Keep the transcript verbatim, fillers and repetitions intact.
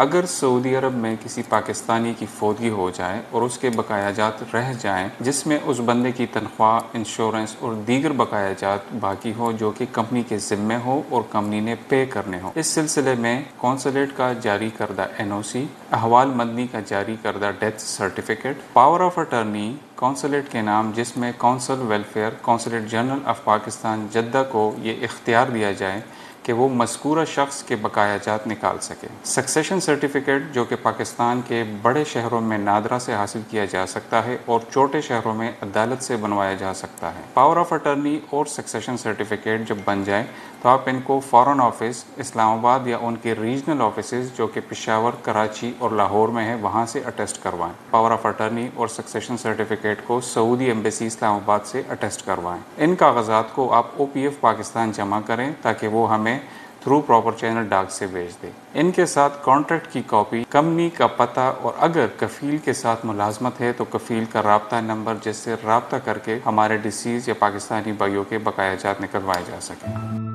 अगर सऊदी अरब में किसी पाकिस्तानी की फौतगी हो जाए और उसके बकायाजात रह जाएं, जिसमें उस बंदे की तनख्वाह, इंश्योरेंस और दीगर बकायाजात बाकी हो जो कि कंपनी के जिम्मे हो और कंपनी ने पे करने हो, इस सिलसिले में कौंसलेट का जारी करदा एन ओ सी, अहवाल मंदी का जारी करदा death certificate, power of attorney consulate के नाम जिसमें consul welfare consulate general of Pakistan Jeddah को ये इख्तियार दिया जाए कि वो मज़कूरा शख्स के बकायाजात निकाल सके। सक्सेशन सर्टिफिकेट जो कि पाकिस्तान के बड़े शहरों में नादरा से हासिल किया जा सकता है और छोटे शहरों में अदालत से बनवाया जा सकता है। पावर ऑफ अटर्नी और सक्सेशन सर्टिफिकेट जब बन जाए तो आप इनको फ़ॉरेन ऑफिस इस्लामाबाद या उनके रीजनल ऑफिसेज जो कि पेशावर, कराची और लाहौर में है, वहाँ से अटेस्ट करवाएं। पावर ऑफ अटर्नी और सक्सेशन सर्टिफिकेट को सऊदी एम्बेसी इस्लामाबाद से अटेस्ट करवाएं। इन कागजात को आप ओ पी एफ पाकिस्तान जमा करें ताकि वो हमें थ्रू प्रॉपर चैनल डाक से भेज दे। इनके साथ कॉन्ट्रैक्ट की कॉपी, कंपनी का पता और अगर कफील के साथ मुलाजमत है तो कफील का रबता नंबर जिससे रबता करके हमारे डिसीज या पाकिस्तानी भाइयों के बकायाजात निकलवाए जा सकें।